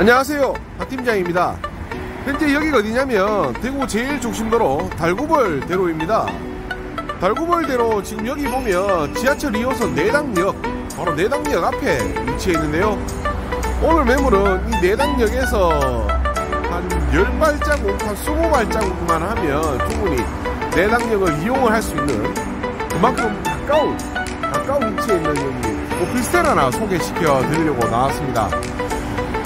안녕하세요, 박팀장입니다. 현재 여기가 어디냐면 대구 제일 중심도로 달구벌대로입니다. 달구벌대로 지금 여기 보면 지하철 2호선 내당역, 바로 내당역 앞에 위치해 있는데요. 오늘 매물은 이 내당역에서 한 10발자국, 한 20발자국만 하면 충분히 내당역을 이용을 할 수 있는, 그만큼 가까운 위치에 있는 여기 오피스텔 하나 소개시켜 드리려고 나왔습니다.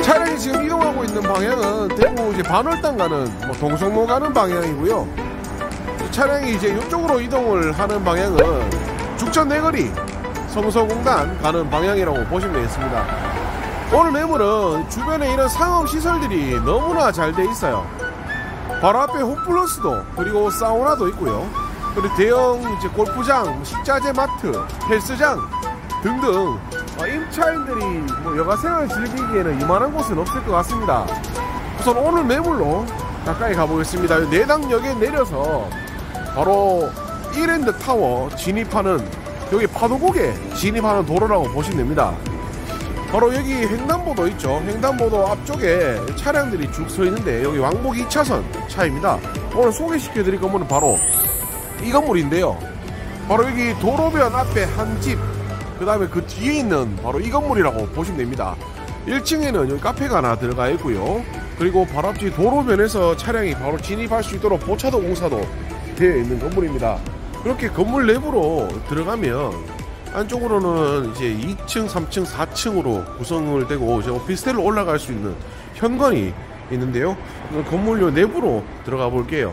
차량이 지금 이동하고 있는 방향은 대구 이제 반월당 가는, 동성로 가는 방향이고요. 차량이 이제 이쪽으로 이동을 하는 방향은 죽전대거리, 성서공단 가는 방향이라고 보시면 되겠습니다. 오늘 매물은 주변에 이런 상업시설들이 너무나 잘 돼 있어요. 바로 앞에 홈플러스도, 그리고 사우나도 있고요. 그리고 대형 이제 골프장, 식자재 마트, 헬스장 등등, 임차인들이 여가생활을 즐기기에는 이만한 곳은 없을 것 같습니다. 우선 오늘 매물로 가까이 가보겠습니다. 내당역에 내려서 바로 이랜드타워 진입하는, 여기 파도국에 진입하는 도로라고 보시면 됩니다. 바로 여기 횡단보도 있죠. 횡단보도 앞쪽에 차량들이 쭉 서 있는데, 여기 왕복 2차선 차입니다. 오늘 소개시켜 드릴 건물은 바로 이 건물인데요. 바로 여기 도로변 앞에 한 집, 그 다음에 그 뒤에 있는 바로 이 건물이라고 보시면 됩니다. 1층에는 여기 카페가 하나 들어가 있고요. 그리고 바로 앞뒤 도로변에서 차량이 바로 진입할 수 있도록 보차도 공사도 되어 있는 건물입니다. 이렇게 건물 내부로 들어가면 안쪽으로는 이제 2층, 3층, 4층으로 구성을 되고, 이제 오피스텔로 올라갈 수 있는 현관이 있는데요. 건물요 내부로 들어가 볼게요.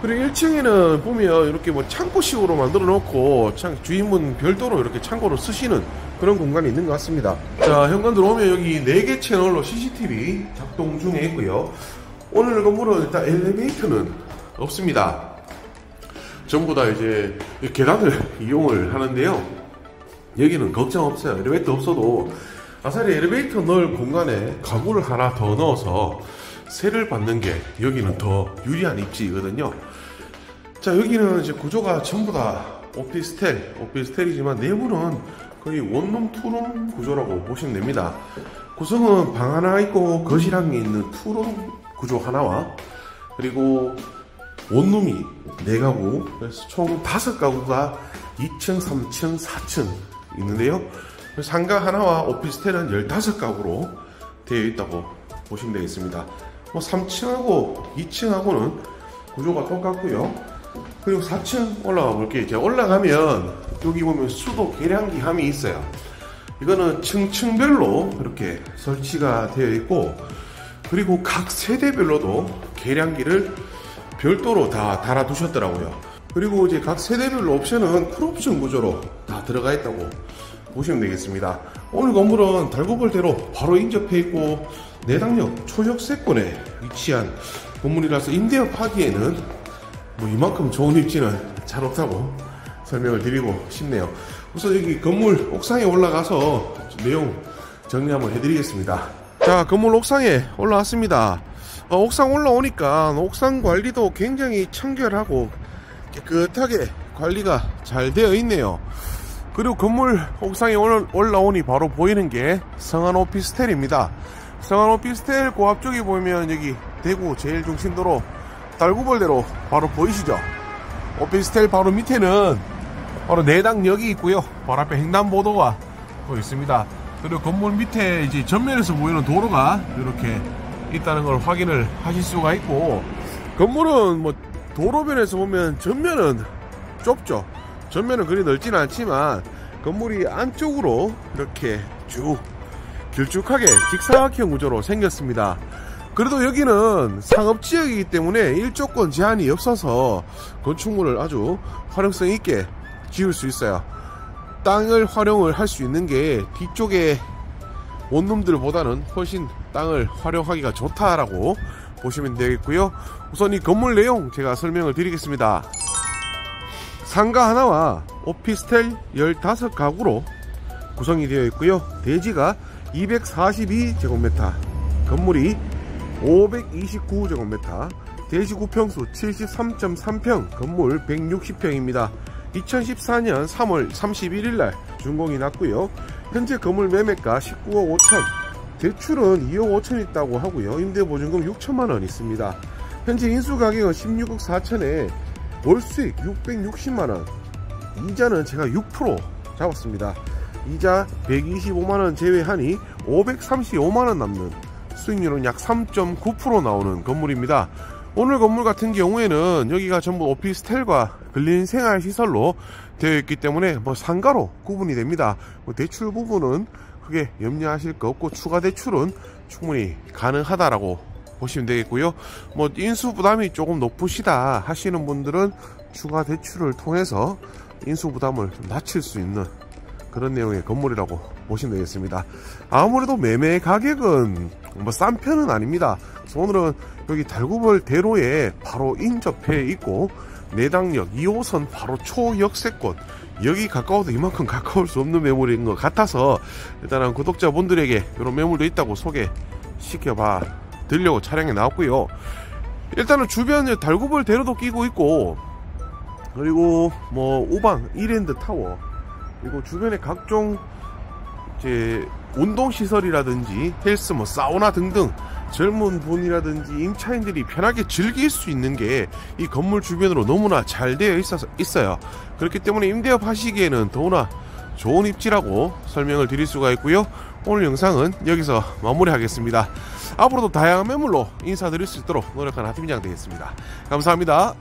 그리고 1층에는 보면 이렇게 창고식으로 만들어 놓고, 주인분 별도로 이렇게 창고로 쓰시는 그런 공간이 있는 것 같습니다. 자, 현관 들어오면 여기 4개 채널로 CCTV 작동 중에 있고요. 오늘 건물은 일단 엘리베이터는 없습니다. 전부 다 이제 계단을 이용을 하는데요. 여기는 걱정 없어요. 엘리베이터 없어도 아사리 엘리베이터 넣을 공간에 가구를 하나 더 넣어서 세를 받는 게 여기는 더 유리한 입지거든요. 자, 여기는 이제 구조가 전부 다 오피스텔이지만 내부는 거의 원룸 투룸 구조라고 보시면 됩니다. 구성은 방 하나 있고 거실 한 개 있는 투룸 구조 하나와, 그리고 원룸이 4가구, 그래서 총 5가구가 2층, 3층, 4층 있는데요. 상가 하나와 오피스텔은 15가구로 되어 있다고 보시면 되겠습니다. 3층하고 2층하고는 구조가 똑같고요. 그리고 4층 올라가 볼게요. 이제 올라가면 여기 보면 수도 계량기함이 있어요. 이거는 층별로 이렇게 설치가 되어 있고, 그리고 각 세대별로도 계량기를 별도로 다 달아 두셨더라고요. 그리고 이제 각 세대별로 옵션은 풀옵션 구조로 다 들어가 있다고 보시면 되겠습니다. 오늘 건물은 달구벌대로 바로 인접해 있고, 내당역 초역세권에 위치한 건물이라서 임대업하기에는 이만큼 좋은 입지는 잘 없다고 설명을 드리고 싶네요. 우선 여기 건물 옥상에 올라가서 내용 정리 한번 해드리겠습니다. 자, 건물 옥상에 올라왔습니다. 옥상 올라오니까 옥상 관리도 굉장히 청결하고 깨끗하게 관리가 잘 되어 있네요. 그리고 건물 옥상에 올라오니 바로 보이는 게 성안 오피스텔입니다. 성안 오피스텔 그 앞쪽에 보면 여기 대구 제일 중심도로 달구벌대로 바로 보이시죠? 오피스텔 바로 밑에는 바로 내당역이 있고요. 바로 앞에 횡단보도가 또 있습니다. 그리고 건물 밑에 이제 전면에서 보이는 도로가 이렇게 있다는 걸 확인을 하실 수가 있고, 건물은 도로변에서 보면 전면은 좁죠. 전면은 그리 넓진 않지만 건물이 안쪽으로 이렇게 쭉 길쭉하게 직사각형 구조로 생겼습니다. 그래도 여기는 상업지역이기 때문에 일조권 제한이 없어서 건축물을 아주 활용성 있게 지을 수 있어요. 땅을 활용을 할 수 있는 게 뒤쪽에 원룸들보다는 훨씬 땅을 활용하기가 좋다라고 보시면 되겠고요. 우선 이 건물 내용 제가 설명을 드리겠습니다. 상가 하나와 오피스텔 15가구로 구성이 되어 있고요. 대지가 242제곱미터, 건물이 529제곱미터, 대지 구평수 73.3평, 건물 160평입니다. 2014년 3월 31일 날 준공이 났고요. 현재 건물 매매가 19억 5천, 대출은 2억 5천 있다고 하고요. 임대보증금 6천만원 있습니다. 현재 인수가격은 16억 4천에 월수익 660만원, 이자는 제가 6% 잡았습니다. 이자 125만원 제외하니 535만원 남는, 수익률은 약 3.9% 나오는 건물입니다. 오늘 건물 같은 경우에는 여기가 전부 오피스텔과 근린생활시설로 되어 있기 때문에 뭐 상가로 구분이 됩니다. 뭐 대출 부분은 크게 염려하실 거 없고 추가 대출은 충분히 가능하다라고 보시면 되겠고요. 뭐 인수 부담이 조금 높으시다 하시는 분들은 추가 대출을 통해서 인수 부담을 좀 낮출 수 있는 그런 내용의 건물이라고 보시면 되겠습니다. 아무래도 매매 가격은 뭐 싼 편은 아닙니다. 그래서 오늘은 여기 달구벌대로에 바로 인접해 있고 내당역 2호선 바로 초역세권, 여기 가까워도 이만큼 가까울 수 없는 매물인 것 같아서 일단은 구독자분들에게 이런 매물도 있다고 소개시켜봐 드리려고 촬영에 나왔고요. 일단은 주변에 달구벌대로도 끼고 있고, 그리고 뭐 우방 이랜드타워, 그리고 주변에 각종 이제 운동시설이라든지 헬스, 뭐 사우나 등등 젊은 분이라든지 임차인들이 편하게 즐길 수 있는 게 이 건물 주변으로 너무나 잘 되어 있어요. 그렇기 때문에 임대업 하시기에는 더구나 좋은 입지라고 설명을 드릴 수가 있고요. 오늘 영상은 여기서 마무리하겠습니다. 앞으로도 다양한 매물로 인사드릴 수 있도록 노력하는 하팀장 되겠습니다. 감사합니다.